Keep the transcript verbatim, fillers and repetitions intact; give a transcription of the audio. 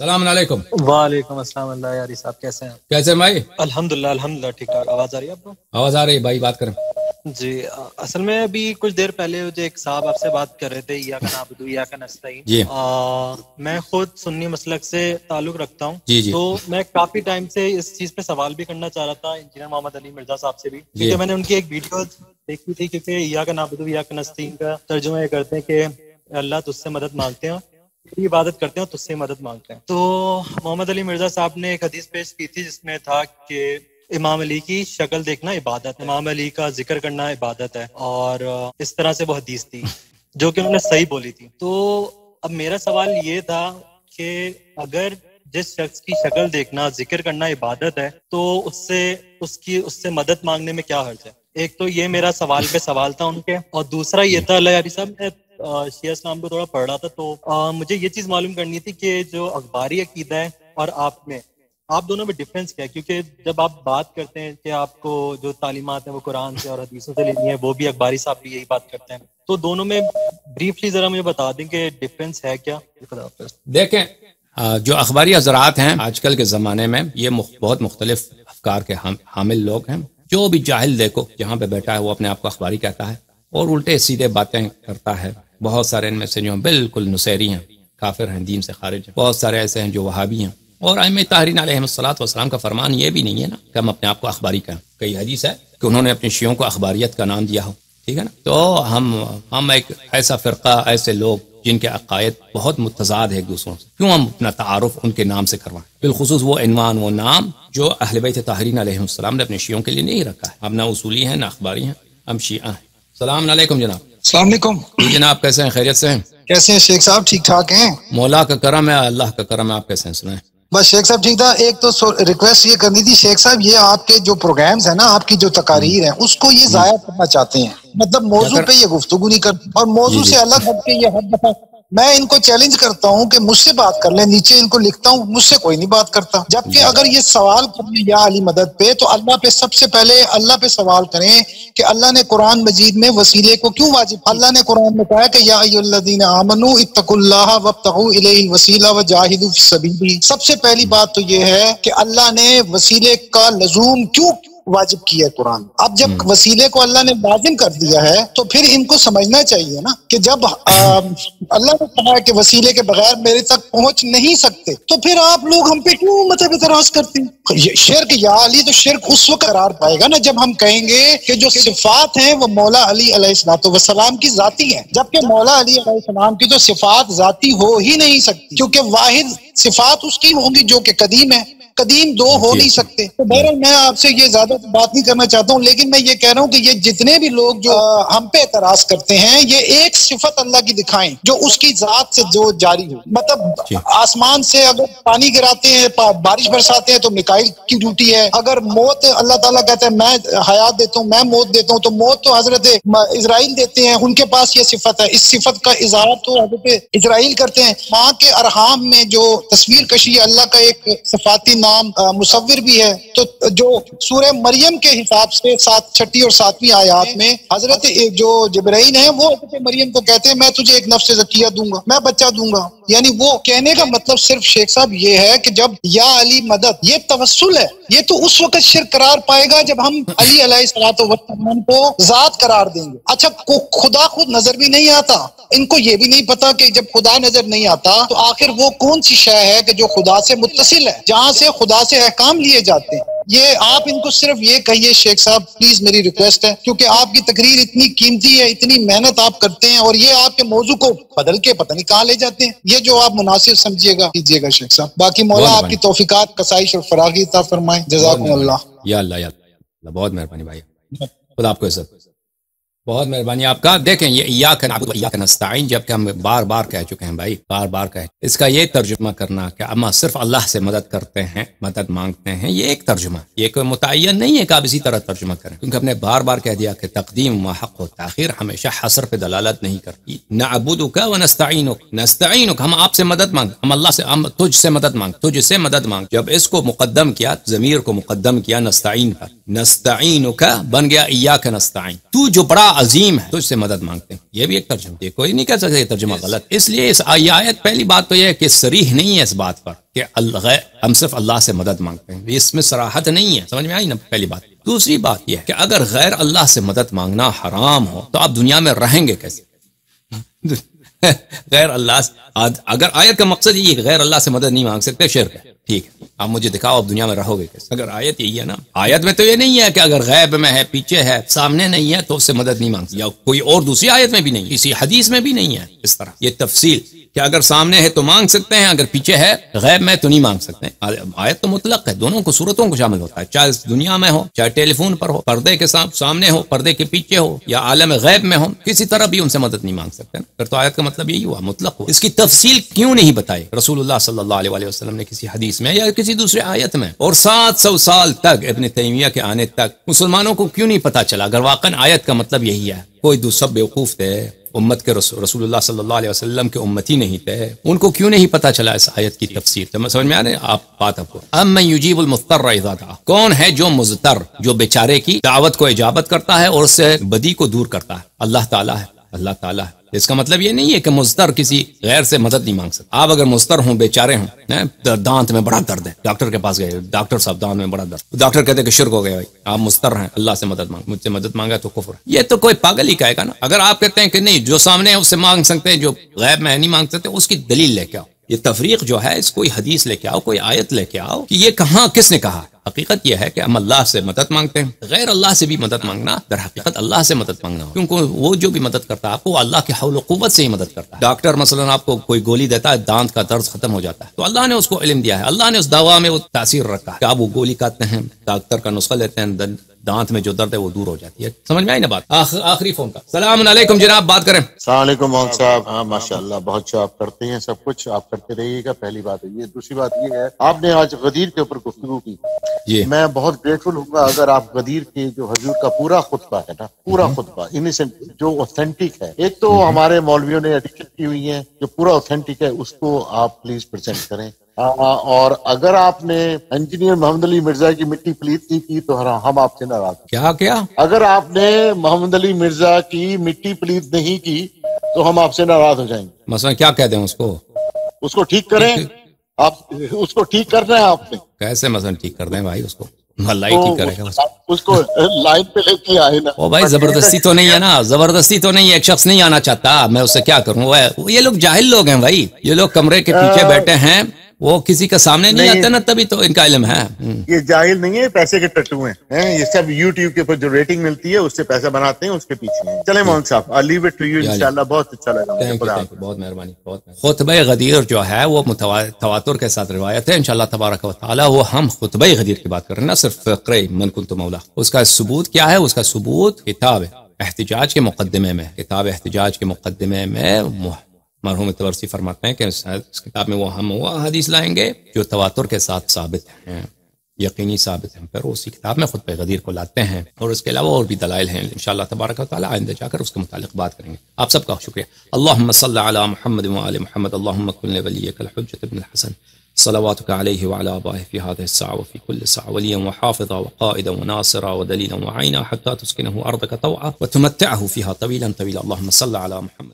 सलाम अलैकुम। वालेकुम अस्सलाम अल्लाह यारी साहब, कैसे हैं? कैसे भाई? अल्हम्दुलिल्लाह अल्हम्दुलिल्लाह ठीक ठाक। आवाज आ रही है आपको? आवाज आ रही है भाई, बात करें जी। असल में अभी कुछ देर पहले जो एक साहब आपसे बात कर रहे थे या का नाबुदु या का नस्ताईन जी, आ, मैं खुद सुन्नी मसलक से ताल्लुक रखता हूँ, तो मैं काफी टाइम से इस चीज पे सवाल भी करना चाह रहा था इंजीनियर मोहम्मद अली मिर्जा साहब से भी, क्योंकि मैंने उनकी एक वीडियो देखी थी, क्योंकि या का नाबुदु या का नस्ताईन का तर्जुमा ये करते हैं कि अल्लाह तुझसे मदद मांगते हैं, इबादत करते हैं और तुझसे मदद मांगते हैं। तो मोहम्मद अली मिर्जा साहब ने एक हदीस पेश की थी जिसमें था कि इमाम अली की शक्ल देखना इबादत है, इमाम अली का जिक्र करना इबादत है, और इस तरह से वो हदीस थी जो कि उन्होंने सही बोली थी। तो अब मेरा सवाल ये था कि अगर जिस शख्स की शक्ल देखना, जिक्र करना इबादत है, तो उससे उसकी उससे मदद मांगने में क्या हर्ज है? एक तो ये मेरा सवाल पे सवाल था उनके, और दूसरा ये था यारी साहब, मैं शिया इस्लाम को थोड़ा पढ़ रहा था, तो आ, मुझे ये चीज़ मालूम करनी थी कि जो अखबारी अकीदा है और आप में, आप दोनों में डिफरेंस क्या है? क्योंकि जब आप बात करते हैं कि आपको जो तालीमात हैं वो कुरान से और हदीसों से लेनी है, वो भी अखबारी साहब भी यही बात करते हैं, तो दोनों में ब्रीफली जरा मुझे बता दें कि डिफरेंस है क्या? देखें, जो अखबारी हजरात हैं आजकल के ज़माने में, ये बहुत मुख्तलिफ अफकार के हामिल लोग हैं। जो भी जाहिल देखो जहाँ पे बैठा है वो अपने आप को अखबारी कहता है और उल्टे सीधे बातें करता है। बहुत सारे इनमें से जो बिल्कुल नुसेरी हैं, काफिर हैं, दीन से खारिज हैं। बहुत सारे ऐसे हैं जो वहाबी हैं। और आइम्मा ताहरीन अलैहिमुस्सलातु वस्सलाम का फरमान ये भी नहीं है ना कि हम अपने आप को अखबारी कहें। कई हदीस है कि उन्होंने अपने शियों को अखबारियत का नाम दिया हो, ठीक है ना। तो हम हम एक ऐसा फ़िरका, ऐसे लोग जिनके अकायद बहुत मुतज़ाद है एक दूसरों से, क्यों हम अपना तारुफ उनके नाम से करवाएं, बिलखुसूस वो इनवान, वो नाम जो अहले बैत ताहरीन अलैहिमुस्सलाम ने अपने शियों के लिए नहीं रखा है। हम ना उसूली हैं ना अखबारी हैं, हम शिया हैं। सलाम अलैकुम जनाब। अस्सलाम वालेकुम जनाब, कैसे हैं? खैरियत से हैं? कैसे हैं शेख साहब? ठीक ठाक हैं, मौला का करम है, अल्लाह का करम है। आप कैसे हैं? सुनाएं। बस शेख साहब ठीक था। एक तो रिक्वेस्ट ये करनी थी शेख साहब, ये आपके जो प्रोग्राम्स है ना, आपकी जो तकारीर है, उसको ये जाया करना चाहते हैं, मतलब मौजू पे ये गुफ्तगू नहीं करते और मौजू से अलग हटके ये हर दफा मैं इनको चैलेंज करता हूँ कि मुझसे बात कर ले, नीचे इनको लिखता हूँ, मुझसे कोई नहीं बात करता। जबकि अगर ये सवाल करें या अली मदद पे, तो अल्लाह पे सबसे पहले अल्लाह पे सवाल करें कि अल्लाह ने कुरान मजीद में वसीले को क्यों वाजिब, अल्लाह ने कुरान में कहा कि या अय्युहल्लज़ीना आमनू इत्तकुल्लाह वब्तगू इलैहिल वसीला वजाहिदू फिस्सबीली। सबसे पहली बात तो ये है कि अल्लाह ने वसीले का लजूम क्यों वाजिब किया है कुरान। अब जब वसीले को अल्लाह ने लाजिम कर दिया है, तो फिर इनको समझना चाहिए ना कि जब अल्लाह ने कहा है कि वसीले के बगैर मेरे तक पहुंच नहीं सकते, तो फिर आप लोग हम पे क्यों मतलब इतराज करते हैं? शिर्क या अली तो शिर्क उस वक्त करार पाएगा ना जब हम कहेंगे कि जो सिफात हैं वो मौला अली अलैहिस्सलाम की जाती है, जबकि मौला अली अलैहिस्सलाम की तो सिफात जाती हो ही नहीं सकती, क्योंकि वाहिद सिफात उसकी होंगी जो कि कदीम है, कदीम दो हो नहीं सकते। तो बहरहाल मैं आपसे ये ज्यादा बात नहीं करना चाहता हूँ, लेकिन मैं ये कह रहा हूँ कि ये जितने भी लोग जो हम पे एतराज करते हैं, ये एक सिफत अल्लाह की दिखाएं जो उसकी जात से जो जारी हो। मतलब आसमान से अगर पानी गिराते हैं, बारिश बरसाते हैं, तो मिकाइल की ड्यूटी है। अगर मौत, अल्लाह ताला कहता है मैं हयात देता हूँ, मैं मौत देता हूँ, तो मौत तो हजरत इजराइल देते हैं, उनके पास ये सिफत है। इस सिफत का इजहार तो हजरत इजराइल करते हैं। माँ के अरहाम में जो तस्वीर कशी, अल्लाह का एक सिफाती नाम मुसव्विर भी है। तो जो सूरह मरियम के हिसाब से सात छठी और सातवीं आयात में हजरत जो जिब्राइल है वो हजरत मरियम को कहते हैं मैं तुझे एक नफ्स ज़किया दूंगा, मैं बच्चा दूंगा। यानी वो कहने का मतलब सिर्फ शेख साहब ये है कि जब या अली मदद, ये तवस्सुल है, ये तो उस वक्त शिर्क करार पाएगा जब हम अली अलैहिस्सलाम को जात करार देंगे। अच्छा, को खुदा खुद नजर भी नहीं आता, इनको ये भी नहीं पता कि जब खुदा नजर नहीं आता तो आखिर वो कौन सी शय है कि जो खुदा से मुत्तसिल है, जहाँ से खुदा से अहकाम लिए जाते हैं। ये आप इनको सिर्फ ये कहिए शेख साहब, प्लीज मेरी रिक्वेस्ट है, क्योंकि आपकी तकरीर इतनी कीमती है, इतनी मेहनत आप करते हैं, और ये आपके मौजू को बदल के पता नहीं कहाँ ले जाते हैं। ये जो आप मुनासिब समझिएगा कीजिएगा शेख साहब। बाकी मौला आपकी तौफीकात, कसाइश और फरागी अता फरमाए। जज़ाकुमुल्लाह। या अल्लाह या अल्लाह, बहुत मेहरबानी भाई, खुदा आपको इज्जत, बहुत मेहरबानी आपका। देखें, ये या का नाबुदु या का नस्ताईन, जबकि हम बार बार कह चुके हैं भाई, बार बार कह, इसका ये तर्जुमा करना कि हम सिर्फ अल्लाह से मदद करते हैं, मदद मांगते हैं, ये एक तर्जुमा, ये कोई मुतय्यन नहीं है कि आप इसी तरह तर्जुमा करें, क्योंकि हमने बार बार कह दिया कि तकदीम मा हक़ व ताख़ीर हमेशा हसर पे दलालत नहीं करती। नअबुदुका व नस्ताईनुक, नस्ताईनुक हम आपसे मदद मांग, हम अल्लाह से, हम तुझसे मदद मांग, तुझसे मदद मांग। जब इसको मुकदम किया, ज़मीर को मुकदम किया नस्ताईन पर, नस्तईनुका बन गया इय्याका नस्तईन, तू जो बड़ा अजीम है तो इससे मदद मांगते हैं। ये भी एक तर्जुमा, ये कोई नहीं कह सकता ये तर्जुमा गलत। इसलिए इस आयत पहली बात तो यह है कि सरीह नहीं है इस बात पर कि अल्लाह हम सिर्फ अल्लाह से मदद मांगते हैं, इसमें सराहत नहीं है। समझ में आई ना पहली बात। दूसरी बात यह है कि अगर गैर अल्लाह से मदद मांगना हराम हो तो आप दुनिया में रहेंगे कैसे? गैर अल्लाह, अगर आयत का मकसद ये है गैर अल्लाह से मदद नहीं मांग सकते, शिर्क है, ठीक है, आप मुझे दिखाओ आप दुनिया में रहोगे कैसे? अगर आयत यही है ना, आयत में तो ये नहीं है कि अगर गैब में है, पीछे है, सामने नहीं है तो उससे मदद नहीं मांगते, या कोई और दूसरी आयत में भी नहीं, इसी हदीस में भी नहीं है इस तरह ये तफसील कि अगर सामने है तो मांग सकते हैं, अगर पीछे है गैब में तो नहीं मांग सकते। आयत तो मुतलक है, दोनों को सूरतों को शामिल होता है, चाहे दुनिया में हो, चाहे टेलीफोन पर हो, पर्दे के सामने हो, पर्दे के पीछे हो, या आलम गैब में हो, किसी तरह भी उनसे मदद नहीं मांग सकते। फिर तो आयत का मतलब यही हुआ मुतलक हो। इसकी तफसील क्यों नहीं बताई रसूलुल्लाह सल्लल्लाहु अलैहि वसल्लम ने किसी हदीस में या किसी दूसरे आयत में? और सात सौ साल तक इब्न तैमिया के आने तक मुसलमानों को क्यों नहीं पता चला अगर वाकन आयत का मतलब यही है? कोई दूसरा बेवकूफ थे उम्मत के, रसूलुल्लाह सल्लल्लाहु अलैहि वसल्लम के उम्मती नहीं थे, उनको क्यों नहीं पता चला इस आयत की तफसीर? तो समझ में आ रहे आप बात आपको। अम्मन युजीबुल मुज़्तर इज़ा, कौन है जो मुज़्तर, जो बेचारे की दावत को इजाबत करता है और उससे बदी को दूर करता है? अल्लाह ताला है, अल्लाह ताला है। इसका मतलब ये नहीं है कि मुज़्तर किसी गैर से मदद नहीं मांग सकता। आप अगर मुज़्तर हों, बेचारे हों, दांत में बड़ा दर्द है, डॉक्टर के पास गए, डॉक्टर साहब दांत में बड़ा दर्द, डॉक्टर कहते कि शिर्क हो गया, आप मुज़्तर हैं, अल्लाह से मदद मांग, मुझसे मदद मांगा तो कुफ्र है, ये तो कोई पागल ही कहेगा ना। अगर आप कहते हैं कि नहीं जो सामने है उससे मांग सकते हैं, जो गैब में नहीं मांग सकते, उसकी दलील लेके आओ। ये तफरीक जो है इसको हदीस लेके आओ, कोई आयत लेके आओ कि ये कहाँ किसने कहा। हकीकत यह है कि हम अल्लाह से मदद मांगते हैं, गैर अल्लाह से भी मदद मांगना, दर हकीकत अल्लाह से मदद मांगना, क्योंकि वो जो भी मदद करता है आपको अल्लाह के हौल व कुव्वत से ही मदद करता है। डॉक्टर मसलन आपको कोई गोली देता है, दांत का दर्द खत्म हो जाता है, तो अल्लाह ने उसको इल्म दिया है, अल्लाह ने उस दवा में वो तासीर रखा है, आप वो गोली खाते हैं, डॉक्टर का नुस्खा लेते हैं, दांत में जो दर्द है वो दूर हो जाती है। समझ में आई ना बात। आखिरी फोन का। सलाम अलैकुम जनाब, बात करें। सलाम साहब, हाँ माशाल्लाह बहुत अच्छा आप करते हैं, सब कुछ आप करते रहिएगा, पहली बात है ये। दूसरी बात ये है आपने आज गदीर के ऊपर गुफ्तगू की, ये मैं बहुत ग्रेटफुल हूँगा अगर आप गदीर के जो हजूर का पूरा खुतबा है ना, पूरा खुतबा इनसेंट जो ऑथेंटिक है, एक तो हमारे मौलवियों ने एडिक्शन की हुई है, जो पूरा ऑथेंटिक है उसको आप प्लीज प्रेजेंट करें। आ, और अगर आपने इंजीनियर मोहम्मद अली मिर्जा की मिट्टी पलीत नहीं की तो हम आपसे नाराज। क्या क्या? अगर आपने मोहम्मद अली मिर्जा की मिट्टी पलीत नहीं की तो हम आपसे नाराज हो जाएंगे। मसलन क्या कहते हैं उसको? उसको ठीक करें आप, उसको ठीक करना है आपने। कैसे मसलन ठीक कर दें भाई उसको? लाइट तो करेगा उसको, उसको लाइन पे लेके आए ना। ओ भाई जबरदस्ती तो नहीं है ना, जबरदस्ती तो नहीं है, एक शख्स नहीं आना चाहता, मैं उससे क्या करूँ? ये लोग जाहिल लोग हैं भाई, ये लोग कमरे के पीछे बैठे हैं, वो किसी का सामने नहीं, नहीं आता ना, तभी तो इनका इल्म है। ये जाहिल नहीं है, पैसे के टट्टू हैं, हैं ये सब। यूट्यूब के ऊपर जो रेटिंग मिलती है उससे पैसा बनाते हैं, उसके पीछे। चले मोहन साहब, I leave it to you, इंशाल्लाह बहुत अच्छा लगा मुझे, बहुत मेहरबानी, बहुत। खुतबा गदीर जो है वो तवातुर के साथ रिवायत है, इंशाल्लाह तबारक व तआला वो हम खुतबा गदीर की बात कर रहे हैं, ना सिर्फ फ़िक़्र मन कुन्तु मौला। उसका सबूत क्या है? उसका सबूत किताब एहतिजाज के मुकदमे में, किताब एहतिजाज के मुकदमे में मरहूम तबरसी फरमाते हैं कि इस किताब में वो हम वो हदीस लाएंगे जो तवातुर के साथ साबित हैं, यकीनी साबित हैं, फिर उसी किताब में खुतबा गदीर को लाते हैं, और उसके अलावा और भी दलाइल हैं। इंशाअल्लाह तबारक व तआला आइंदा जाकर उसके मुतालिक बात करेंगे। आप सबका शुक्रिया। अल्लाहुम्मा सल्लि अला मुहम्मद व आलि मुहम्मद, अल्लाहुम्मा कुन लि वलिय्यिकल हुज्जत इब्न हसन सलवातुक अलैहि व अला आबाइहि फी हादिहि अस्सआ व फी कुल्लि अस्सआ वलिय्यन व हाफिज़ा व क़ाइदा व नासिरा व दलीला व आइना हत्ता तुस्किनहु अर्दक तौअ व तुमत्तअहु फीहा तवीलन तवीला, अल्लाहुम्मा सल्लि अला मुहम्मद।